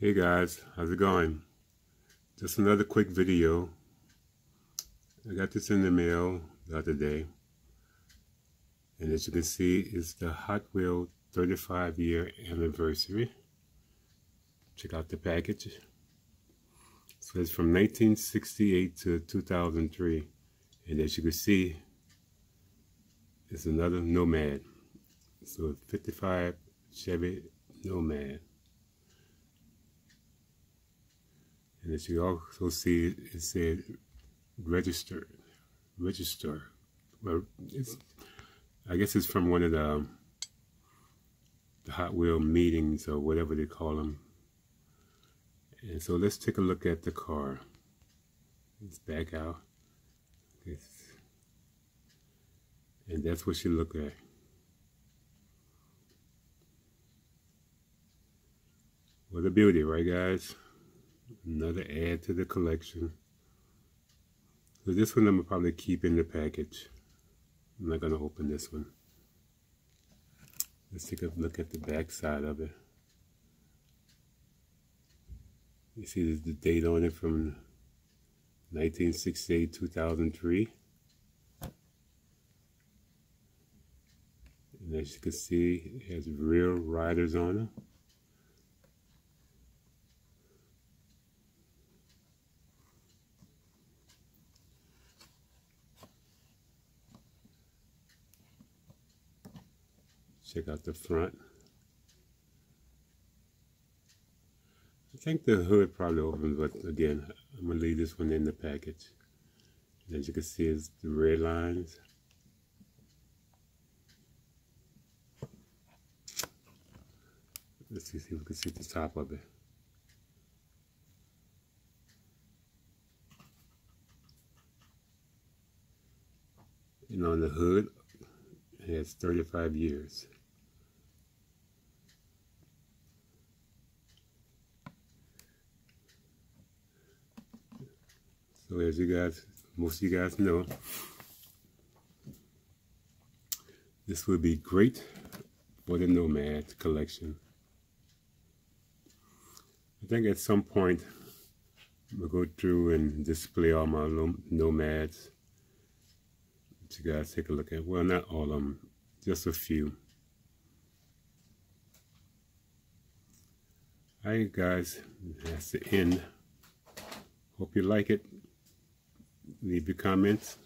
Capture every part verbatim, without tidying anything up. Hey guys, how's it going? Just another quick video. I got this in the mail the other day, and as you can see, it's the Hot Wheels thirty-five year anniversary. Check out the package. So it's from nineteen sixty-eight to two thousand three, and as you can see, it's another Nomad. So fifty-five Chevy Nomad. And as you also see, it said registered. Register. Well, it's, I guess it's from one of the, the Hot Wheels meetings or whatever they call them. And so let's take a look at the car. Let's back out. It's, and that's what she looked like. What a beauty, right guys? Another add to the collection. So this one I'm gonna probably keep in the package. I'm not gonna open this one. Let's take a look at the back side of it. You see there's the date on it from nineteen sixty-eight, two thousand three. And as you can see, it has real riders on it. Check out the front. I think the hood probably opens, but again, I'm gonna leave this one in the package. And as you can see, it's the red lines. Let's see if we can see the top of it. And on the hood, it has thirty-five years. So as you guys, most of you guys know, this would be great for the Nomad collection. I think at some point we'll go through and display all my Nomads. Let you guys take a look at. Well, not all of them, just a few. Alright guys, that's the end. Hope you like it. Leave your comments,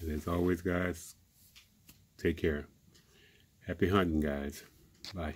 and as always guys, take care. Happy hunting guys. Bye.